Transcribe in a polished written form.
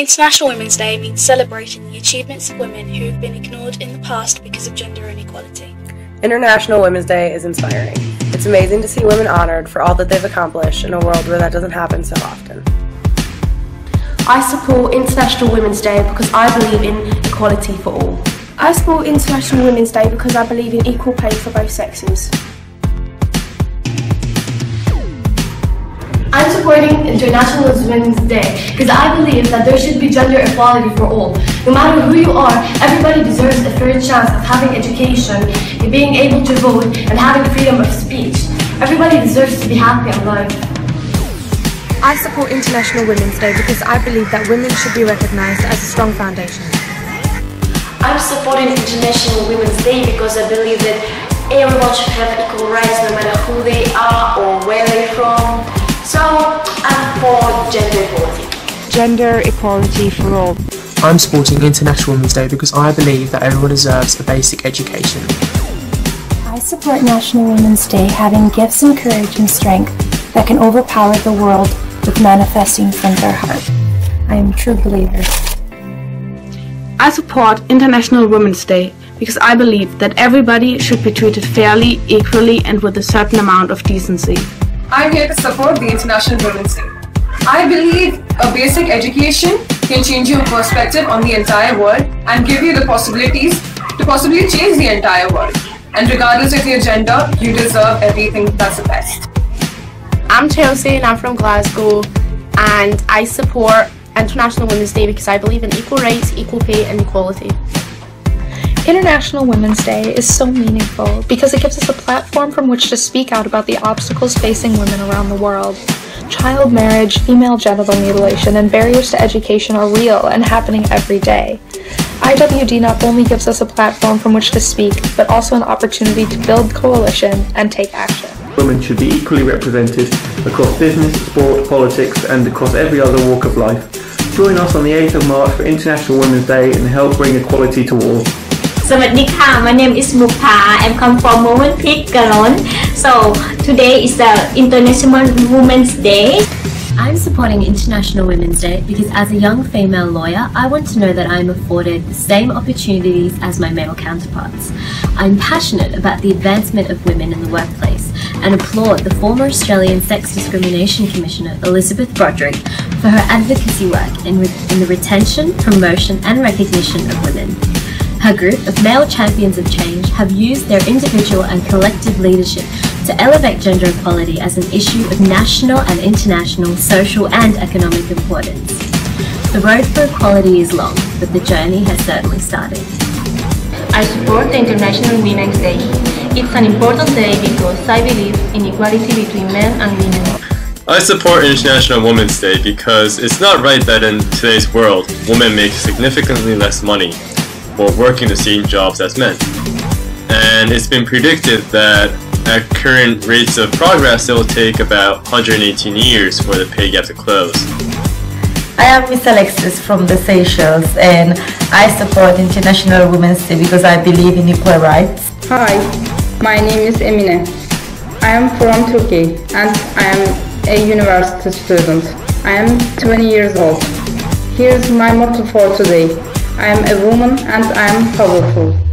International Women's Day means celebrating the achievements of women who have been ignored in the past because of gender inequality. International Women's Day is inspiring. It's amazing to see women honored for all that they've accomplished in a world where that doesn't happen so often. I support International Women's Day because I believe in equality for all. I support International Women's Day because I believe in equal pay for both sexes. I'm supporting International Women's Day because I believe that there should be gender equality for all. No matter who you are, everybody deserves a fair chance of having education, being able to vote, and having freedom of speech. Everybody deserves to be happy and loved. I support International Women's Day because I believe that women should be recognized as a strong foundation. I'm supporting International Women's Day because I believe that everyone should have equal rights no matter who they are or where they're from. So, I'm for gender equality. Gender equality for all. I'm supporting International Women's Day because I believe that everyone deserves a basic education. I support National Women's Day having gifts and courage and strength that can overpower the world with manifesting from their heart. I am a true believer. I support International Women's Day because I believe that everybody should be treated fairly, equally, and with a certain amount of decency. I'm here to support the International Women's Day. I believe a basic education can change your perspective on the entire world and give you the possibilities to possibly change the entire world. And regardless of your gender, you deserve everything that's the best. I'm Chelsea and I'm from Glasgow, and I support International Women's Day because I believe in equal rights, equal pay and equality. International Women's Day is so meaningful because it gives us a platform from which to speak out about the obstacles facing women around the world. Child marriage, female genital mutilation, and barriers to education are real and happening every day. IWD not only gives us a platform from which to speak, but also an opportunity to build coalition and take action. Women should be equally represented across business, sport, politics, and across every other walk of life. Join us on the 8th of March for International Women's Day and help bring equality to all. So my name is Mukha. I'm come from Moment Peak, Cologne. So today is the International Women's Day. I'm supporting International Women's Day because as a young female lawyer, I want to know that I'm afforded the same opportunities as my male counterparts. I'm passionate about the advancement of women in the workplace and applaud the former Australian Sex Discrimination Commissioner Elizabeth Broderick for her advocacy work in the retention, promotion and recognition of women. Her group of male champions of change have used their individual and collective leadership to elevate gender equality as an issue of national and international social and economic importance. The road for equality is long, but the journey has certainly started. I support the International Women's Day. It's an important day because I believe in equality between men and women. I support International Women's Day because it's not right that in today's world, women make significantly less money or working the same jobs as men. And it's been predicted that at current rates of progress, it will take about 118 years for the pay gap to close. I am Miss Alexis from the Seychelles, and I support International Women's Day because I believe in equal rights. Hi, my name is Emine. I am from Turkey, and I am a university student. I am 20 years old. Here's my motto for today. I am a woman and I am powerful.